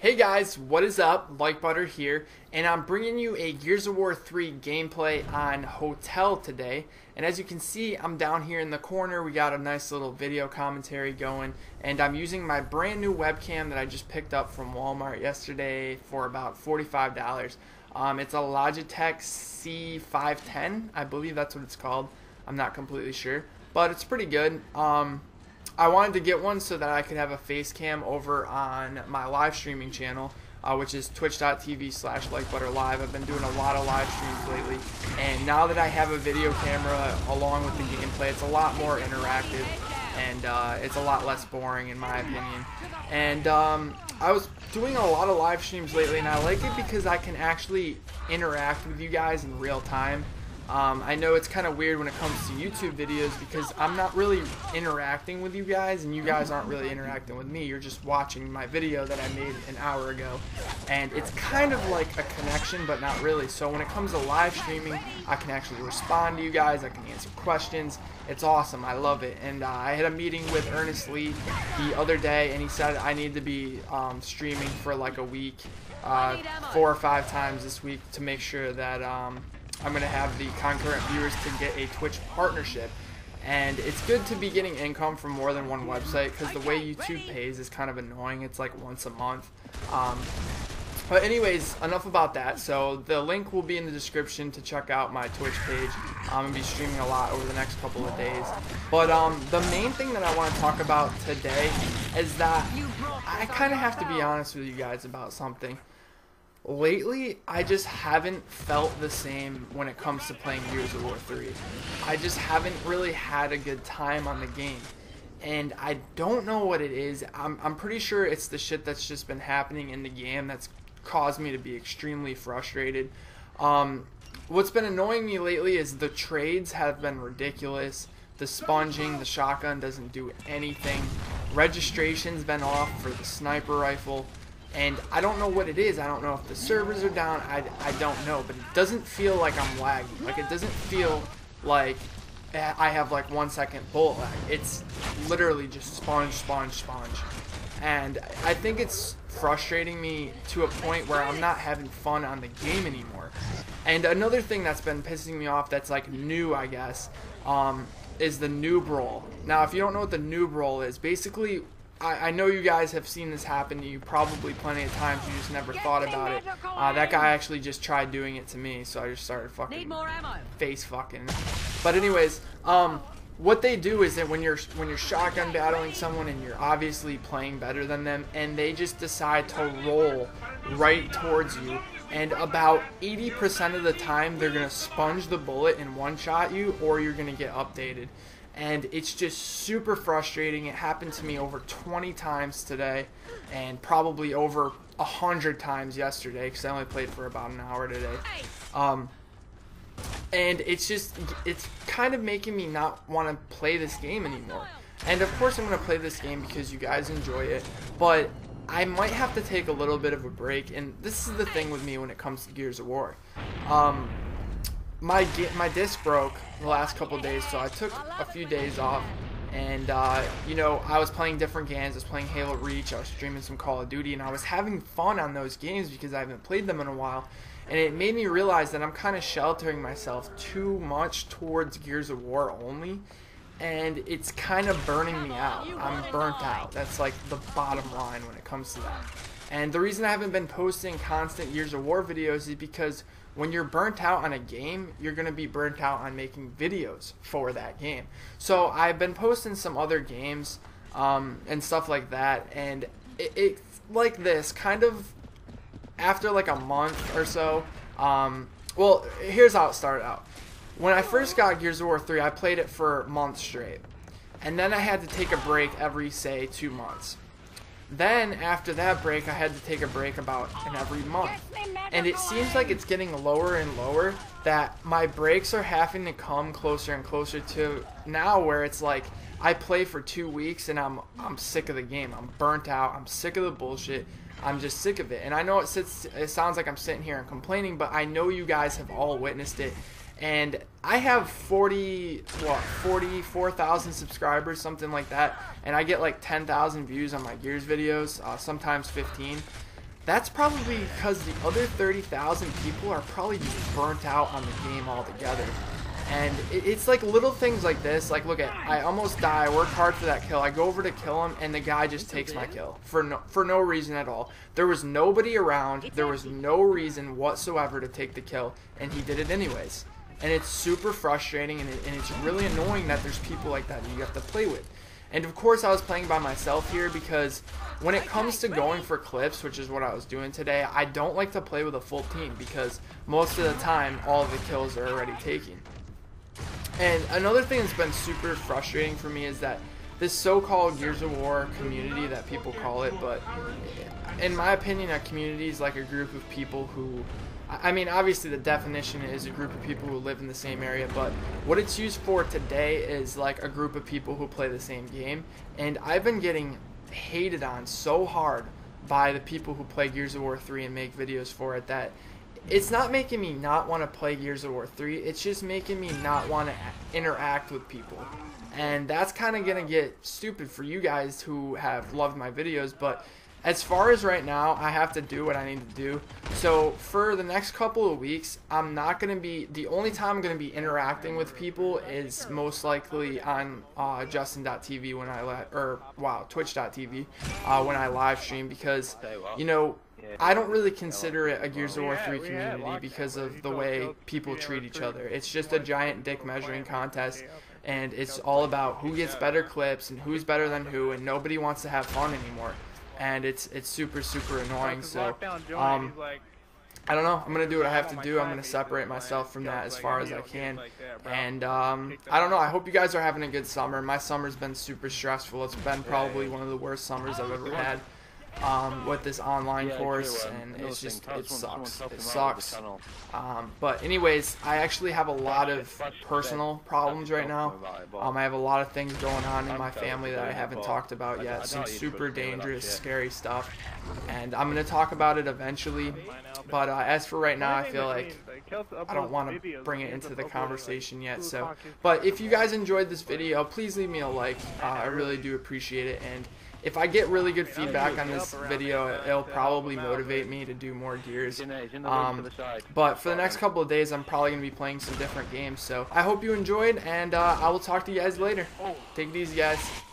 Hey guys, what is up? Like Butter here, and I'm bringing you a Gears of War 3 gameplay on Hotel today. And as you can see, I'm down here in the corner. We got a nice little video commentary going, and I'm using my brand new webcam that I just picked up from Walmart yesterday for about $45. It's a Logitech C510, I believe that's what it's called. I'm not completely sure, but it's pretty good. I wanted to get one so that I could have a face cam over on my live streaming channel, which is twitch.tv/likebutterlive. I've been doing a lot of live streams lately, and now that I have a video camera along with the gameplay, it's a lot more interactive, and it's a lot less boring in my opinion. And I was doing a lot of live streams lately, and I like it because I can actually interact with you guys in real time. I know it's kind of weird when it comes to YouTube videos because I'm not really interacting with you guys and you guys aren't really interacting with me. You're just watching my video that I made an hour ago, and it's kind of like a connection but not really. So when it comes to live streaming, I can actually respond to you guys, I can answer questions. It's awesome, I love it. And I had a meeting with Ernest Lee the other day, and he said I need to be streaming for like a week, 4 or 5 times this week, to make sure that I'm going to have the concurrent viewers to get a Twitch partnership. And it's good to be getting income from more than one website, because the way YouTube pays is kind of annoying. It's like once a month. But anyways, enough about that. So the link will be in the description to check out my Twitch page. I'm going to be streaming a lot over the next couple of days. But the main thing that I want to talk about today is that I kind of have to be honest with you guys about something. Lately, I just haven't felt the same when it comes to playing Gears of War 3. I just haven't really had a good time on the game, and I don't know what it is. I'm pretty sure it's the shit that's just been happening in the game that's caused me to be extremely frustrated. What's been annoying me lately is the trades have been ridiculous. The sponging, the shotgun doesn't do anything. Registration's been off for the sniper rifle. And I don't know what it is. I don't know if the servers are down. I don't know, but it doesn't feel like I'm lagging. Like, it doesn't feel like I have like 1 second bullet lag. It's literally just sponge. And I think it's frustrating me to a point where I'm not having fun on the game anymore. And another thing that's been pissing me off that's like new, I guess, is the noob roll. Now, if you don't know what the noob roll is, basically, I know you guys have seen this happen to you probably plenty of times, you just never thought about it. That guy actually just tried doing it to me, so I just started fucking face fucking. But anyways, what they do is that when you're shotgun battling someone and you're obviously playing better than them, and they just decide to roll right towards you, and about 80% of the time they're gonna sponge the bullet and one-shot you, or you're gonna get updated. And it's just super frustrating. It happened to me over 20 times today, and probably over 100 times yesterday, because I only played for about an hour today. And it's kind of making me not want to play this game anymore. And of course I'm going to play this game because you guys enjoy it, but I might have to take a little bit of a break. And this is the thing with me when it comes to Gears of War. My disc broke the last couple of days, so I took a few days off, and you know, I was playing different games. I was playing Halo Reach, I was streaming some Call of Duty, and I was having fun on those games because I haven't played them in a while. And it made me realize that I'm kind of sheltering myself too much towards Gears of War only, and it's kind of burning me out. I'm burnt out. That's like the bottom line when it comes to that. And the reason I haven't been posting constant Gears of War videos is because when you're burnt out on a game, you're going to be burnt out on making videos for that game. So I've been posting some other games and stuff like that, and it's like this, kind of after like a month or so. Well, here's how it started out. When I first got Gears of War 3, I played it for months straight, and then I had to take a break every, say, 2 months. Then after that break, I had to take a break about every month, and it seems like it's getting lower and lower, that my breaks are having to come closer and closer to now where it's like I play for 2 weeks and I'm sick of the game. I'm burnt out. I'm sick of the bullshit. I'm just sick of it. And I know it sounds like I'm sitting here and complaining, but I know you guys have all witnessed it. And I have 44,000 subscribers, something like that, and I get like 10,000 views on my Gears videos, sometimes 15. That's probably because the other 30,000 people are probably just burnt out on the game altogether. And it's like little things like this. Like, look at, I almost die. I worked hard for that kill. I go over to kill him, and the guy just takes my kill for no reason at all. There was nobody around. There was no reason whatsoever to take the kill, and he did it anyways. And it's super frustrating, and it's really annoying that there's people like that you have to play with. And of course, I was playing by myself here because when it comes to going for clips, which is what I was doing today, I don't like to play with a full team because most of the time, all of the kills are already taken. And another thing that's been super frustrating for me is that this so-called Gears of War community that people call it, but in my opinion, a community is like a group of people who, I mean, obviously the definition is a group of people who live in the same area, but what it's used for today is like a group of people who play the same game. And I've been getting hated on so hard by the people who play Gears of War 3 and make videos for it that it's not making me not want to play Gears of War 3, it's just making me not want to interact with people. And that's kind of going to get stupid for you guys who have loved my videos, but as far as right now, I have to do what I need to do. So for the next couple of weeks, I'm not going to be, the only time I'm going to be interacting with people is most likely on Justin.tv when I, Twitch.tv when I live stream, because, you know, I don't really consider it a Gears of War 3 community because of the way people treat each other. It's just a giant dick measuring contest, and it's all about who gets better clips and who's better than who, and nobody wants to have fun anymore. And it's super, super annoying, so, I don't know. I'm going to do what I have to do. I'm going to separate myself from that as far as I can. And I don't know. I hope you guys are having a good summer. My summer's been super stressful. It's been probably one of the worst summers I've ever had. With this online course, and it's just, it sucks. It sucks. But anyways, I actually have a lot of personal problems right now. I have a lot of things going on in my family that I haven't talked about yet. Some super dangerous, scary stuff, and I'm going to talk about it eventually. But as for right now, I feel like I don't want to bring it into the conversation yet. So, but if you guys enjoyed this video, please leave me a like. I really do appreciate it, and if I get really good feedback on this video, it'll probably motivate me to do more Gears. But for the next couple of days, I'm probably going to be playing some different games. So I hope you enjoyed, and I will talk to you guys later. Take it easy, guys.